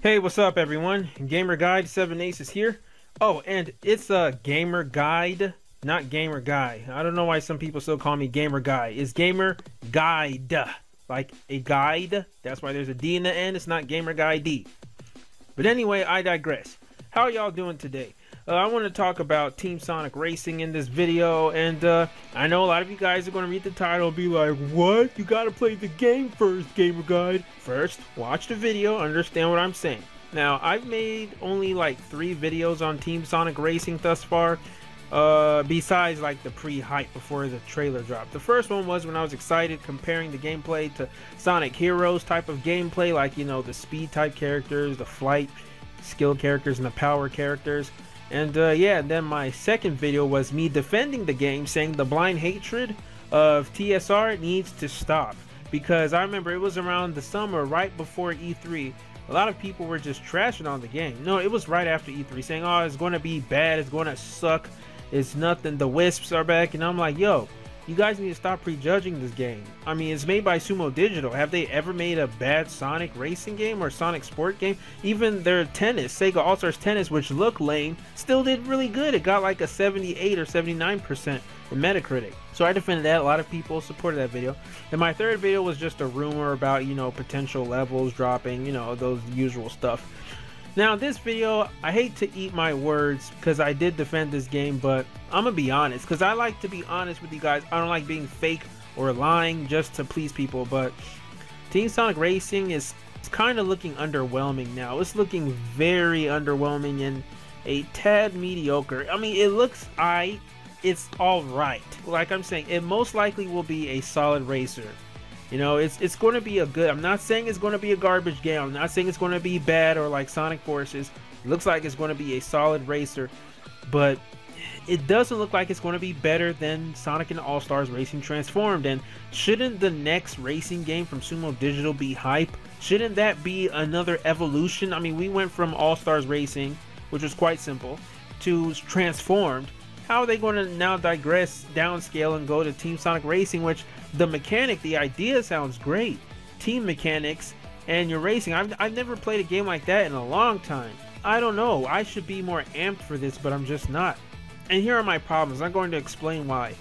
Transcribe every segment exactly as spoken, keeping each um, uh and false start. Hey, what's up everyone? GamerGuyd seven Aces here. Oh, and it's a Gamer Guide, not Gamer Guy. I don't know why some people still call me Gamer Guy. It's Gamer Guide, like a guide. That's why there's a D in the end. It's not Gamer Guy D. But anyway, I digress. How are y'all doing today? Uh, I want to talk about Team Sonic Racing in this video, and uh, I know a lot of you guys are going to read the title and be like, what? You got to play the game first, Gamer Guide. First, watch the video, understand what I'm saying. Now, I've made only like three videos on Team Sonic Racing thus far, uh, besides like the pre-hype before the trailer dropped. The first one was when I was excited comparing the gameplay to Sonic Heroes type of gameplay, like, you know, the speed type characters, the flight skill characters, and the power characters. And uh, yeah, then my second video was me defending the game, saying the blind hatred of T S R needs to stop, because I remember it was around the summer right before E three. A lot of people were just trashing on the game. No, it was right after E three, saying, oh, it's going to be bad, it's going to suck, it's nothing, the Wisps are back. And I'm like, yo, you guys need to stop prejudging this game. I mean, it's made by Sumo Digital. Have they ever made a bad Sonic racing game or Sonic sport game? Even their tennis, Sega All-Stars Tennis, which looked lame, still did really good. It got like a seventy-eight or seventy-nine percent in Metacritic. So I defended that. A lot of people supported that video. And my third video was just a rumor about, you know, potential levels dropping, you know, those usual stuff. Now, this video, I hate to eat my words because I did defend this game, but I'm going to be honest because I like to be honest with you guys. I don't like being fake or lying just to please people, but Team Sonic Racing is kind of looking underwhelming now. It's looking very underwhelming and a tad mediocre. I mean, it looks aight. It's all right. Like I'm saying, it most likely will be a solid racer. You know, it's it's going to be a good, I'm not saying it's going to be a garbage game. I'm not saying it's going to be bad or like Sonic Forces. It looks like it's going to be a solid racer, but it doesn't look like it's going to be better than Sonic and All-Stars Racing Transformed. And shouldn't the next racing game from Sumo Digital be hype? Shouldn't that be another evolution? I mean, we went from All-Stars Racing, which was quite simple, to Transformed. How are they going to now digress, downscale, and go to Team Sonic Racing, which the mechanic, the idea sounds great. Team mechanics and your racing. I've, I've never played a game like that in a long time. I don't know. I should be more amped for this, but I'm just not. And here are my problems. I'm going to explain why.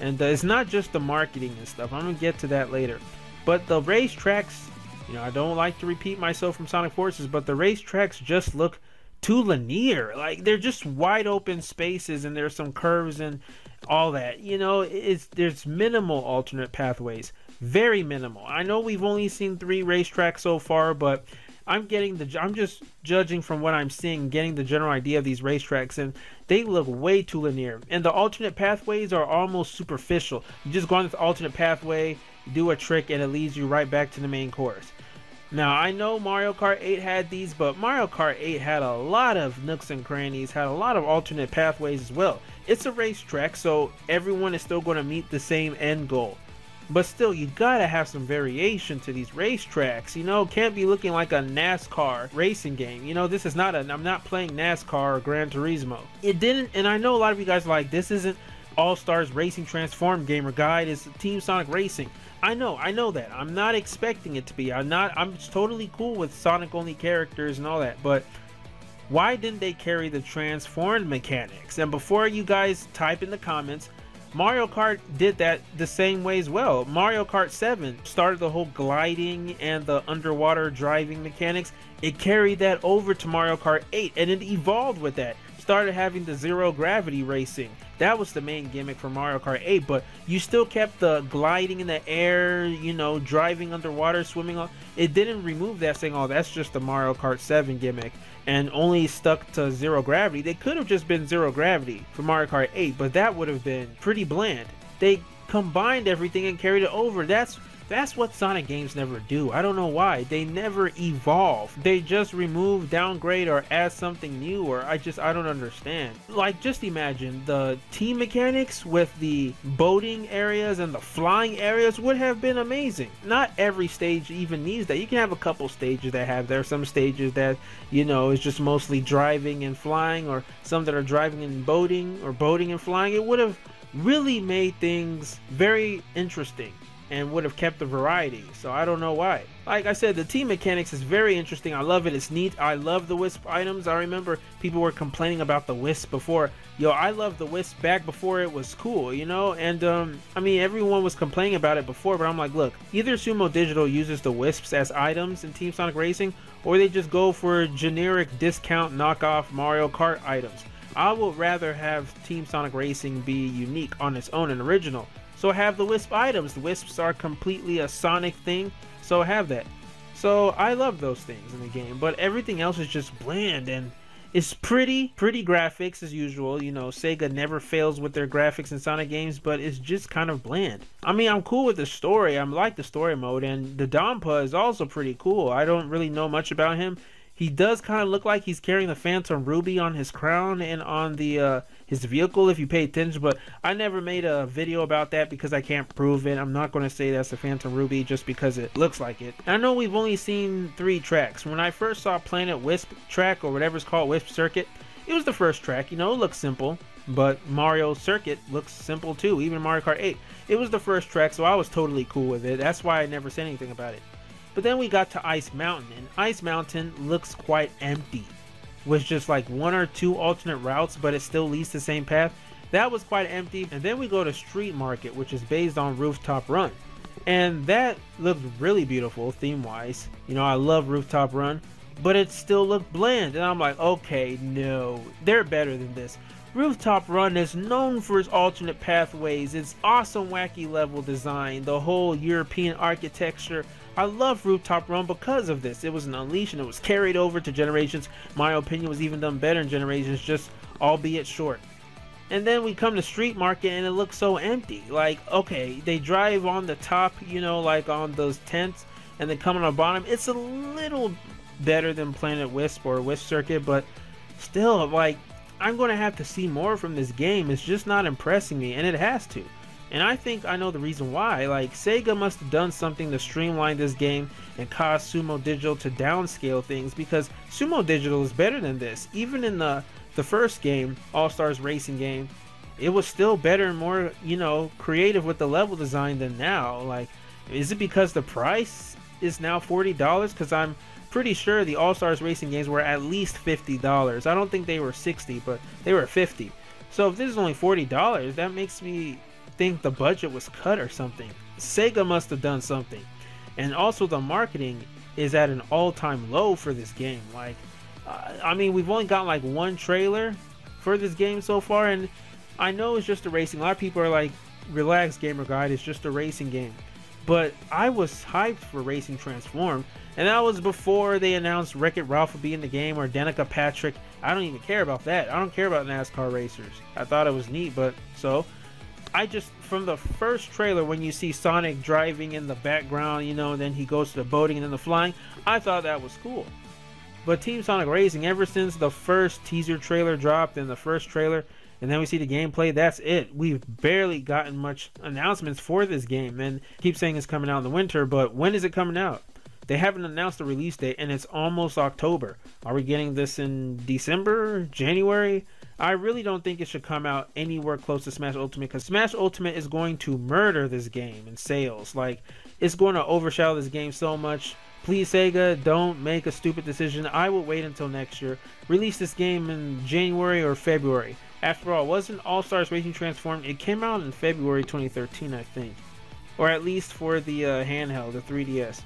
And uh, it's not just the marketing and stuff. I'm going to get to that later. But the racetracks, you know, I don't like to repeat myself from Sonic Forces, but the racetracks just look too linear. Like, they're just wide open spaces and there's some curves and all that, you know. It's there's minimal alternate pathways, very minimal. I know we've only seen three racetracks so far, but I'm getting the I'm just judging from what I'm seeing, getting the general idea of these racetracks, and they look way too linear, and the alternate pathways are almost superficial. You just go on this alternate pathway, do a trick, and it leads you right back to the main course. Now, I know Mario Kart eight had these, but Mario Kart eight had a lot of nooks and crannies, had a lot of alternate pathways as well. It's a racetrack, so everyone is still going to meet the same end goal. But still, you gotta have some variation to these racetracks, you know. Can't be looking like a NASCAR racing game, you know. This is not a, I'm not playing NASCAR or Gran Turismo. It didn't, and I know a lot of you guys are like, this isn't All-Stars Racing Transformed, Gamer Guide, is Team Sonic Racing. I know, I know that. I'm not expecting it to be. I'm not, I'm totally cool with Sonic-only characters and all that, but why didn't they carry the transformed mechanics? And before you guys type in the comments, Mario Kart did that the same way as well. Mario Kart seven started the whole gliding and the underwater driving mechanics. It carried that over to Mario Kart eight, and it evolved with that. Started having the zero gravity racing. That was the main gimmick for Mario Kart eight, but you still kept the gliding in the air, you know, driving underwater, swimming. It didn't remove that, saying, oh, that's just the Mario Kart seven gimmick and only stuck to zero gravity. They could have just been zero gravity for Mario Kart eight, but that would have been pretty bland. They combined everything and carried it over. That's That's what Sonic games never do. I don't know why. They never evolve. They just remove, downgrade, or add something new, or I just, I don't understand. Like, just imagine the team mechanics with the boating areas and the flying areas would have been amazing. Not every stage even needs that. You can have a couple stages that have, there are some stages that, you know, it's just mostly driving and flying, or some that are driving and boating, or boating and flying. It would have really made things very interesting. and would have kept the variety, so I don't know why. Like I said, the team mechanics is very interesting. I love it. It's neat. I love the Wisp items. I remember people were complaining about the Wisp before. Yo, I love the Wisp back before it was cool, you know? And, um, I mean, everyone was complaining about it before, but I'm like, look, either Sumo Digital uses the Wisps as items in Team Sonic Racing, or they just go for generic discount knockoff Mario Kart items. I would rather have Team Sonic Racing be unique on its own and original. So have the Wisp items. The Wisps are completely a Sonic thing, so have that. So I love those things in the game, but everything else is just bland, and it's pretty, pretty graphics as usual. You know, Sega never fails with their graphics in Sonic games, but it's just kind of bland. I mean, I'm cool with the story. I like the story mode, and the Dodonpa is also pretty cool. I don't really know much about him. He does kind of look like he's carrying the Phantom Ruby on his crown and on the uh, his vehicle, if you pay attention, but I never made a video about that because I can't prove it. I'm not going to say that's the Phantom Ruby just because it looks like it. And I know we've only seen three tracks. When I first saw Planet Wisp track, or whatever it's called, Wisp Circuit, it was the first track. You know, it looks simple, but Mario Circuit looks simple too, even Mario Kart eight. It was the first track, so I was totally cool with it. That's why I never said anything about it. But then we got to Ice Mountain, and Ice Mountain looks quite empty, with just like one or two alternate routes, but it still leads the same path. That was quite empty. And then we go to Street Market, which is based on Rooftop Run, and that looked really beautiful theme wise. You know, I love Rooftop Run, but it still looked bland, and I'm like, okay, no, they're better than this. Rooftop Run is known for its alternate pathways, its awesome wacky level design, the whole European architecture. I love Rooftop Run because of this. It was an Unleashed, and it was carried over to Generations. My opinion was even done better in Generations, just albeit short. And then we come to Street Market, and it looks so empty. Like, okay, they drive on the top, you know, like on those tents, and they come on the bottom. It's a little better than Planet Wisp or Wisp Circuit, but still, like, I'm going to have to see more from this game. It's just not impressing me, and it has to. And I think I know the reason why. Like, Sega must have done something to streamline this game and cause Sumo Digital to downscale things, because Sumo Digital is better than this. Even in the, the first game, All-Stars Racing game, it was still better and more, you know, creative with the level design than now. Like, is it because the price is now forty dollars? Because I'm pretty sure the All-Stars Racing games were at least fifty dollars. I don't think they were sixty dollars, but they were fifty dollars. So if this is only forty dollars, that makes me think the budget was cut or something. Sega must have done something. And also, the marketing is at an all-time low for this game. Like, uh, I mean, we've only got like one trailer for this game so far, and I know it's just a racing. A lot of people are like, relax, Gamer Guide, it's just a racing game. But I was hyped for Racing Transformed, and that was before they announced Wreck-It Ralph would be in the game, or Danica Patrick. I don't even care about that. I don't care about NASCAR racers. I thought it was neat, but so I just, from the first trailer, when you see Sonic driving in the background, you know, and then he goes to the boating and then the flying, I thought that was cool. But Team Sonic Racing, ever since the first teaser trailer dropped and the first trailer, and then we see the gameplay, that's it. We've barely gotten much announcements for this game, and I keep saying it's coming out in the winter, but when is it coming out? They haven't announced the release date, and it's almost October. Are we getting this in December, January? I really don't think it should come out anywhere close to Smash Ultimate, because Smash Ultimate is going to murder this game in sales. Like, it's going to overshadow this game so much. Please, Sega, don't make a stupid decision. I will wait until next year. Release this game in January or February. After all, wasn't All-Stars Racing Transformed? It came out in February twenty thirteen, I think. Or at least for the uh, handheld, the three D S.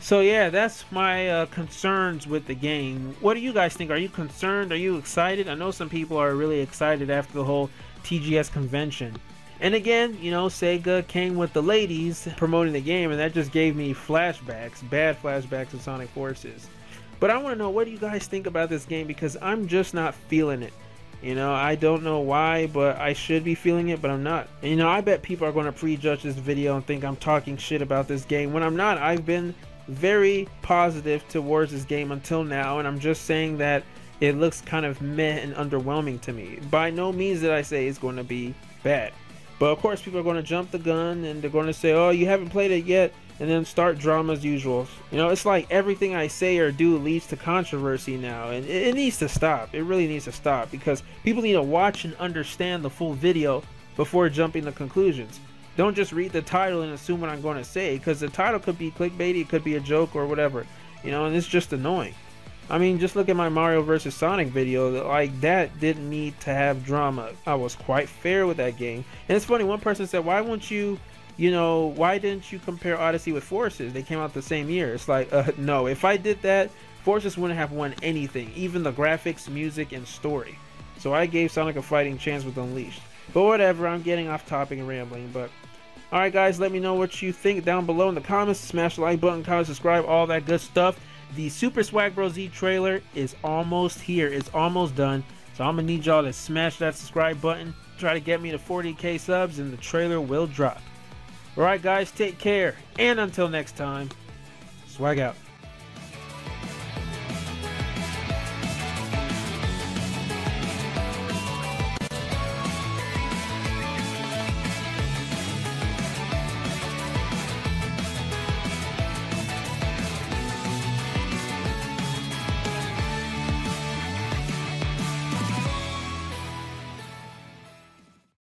So yeah, that's my uh, concerns with the game. What do you guys think? Are you concerned? Are you excited? I know some people are really excited after the whole T G S convention. And again, you know, Sega came with the ladies promoting the game, and that just gave me flashbacks, bad flashbacks of Sonic Forces. But I want to know, what do you guys think about this game? Because I'm just not feeling it. You know, I don't know why, but I should be feeling it, but I'm not. And, you know, I bet people are going to prejudge this video and think I'm talking shit about this game, when I'm not. I've been very positive towards this game until now, and I'm just saying that it looks kind of meh and underwhelming to me. By no means did I say it's going to be bad, but of course people are going to jump the gun, and they're going to say, oh, you haven't played it yet, and then start drama as usual. You know, it's like everything I say or do leads to controversy now, and it, it needs to stop. It really needs to stop, because people need to watch and understand the full video before jumping to conclusions. Don't just read the title and assume what I'm going to say, because the title could be clickbaity, it could be a joke or whatever, you know, and it's just annoying. I mean, just look at my Mario versus. Sonic video. Like, that didn't need to have drama. I was quite fair with that game. And it's funny, one person said, why won't you, you know, why didn't you compare Odyssey with Forces? They came out the same year. It's like, uh, no, if I did that, Forces wouldn't have won anything, even the graphics, music, and story. So I gave Sonic a fighting chance with Unleashed. But whatever, I'm getting off topic and rambling, but... Alright guys, let me know what you think down below in the comments. Smash the like button, comment, subscribe, all that good stuff. The Super Swag Bros Z trailer is almost here. It's almost done. So I'm going to need y'all to smash that subscribe button. Try to get me to forty K subs and the trailer will drop. Alright guys, take care. And until next time, swag out.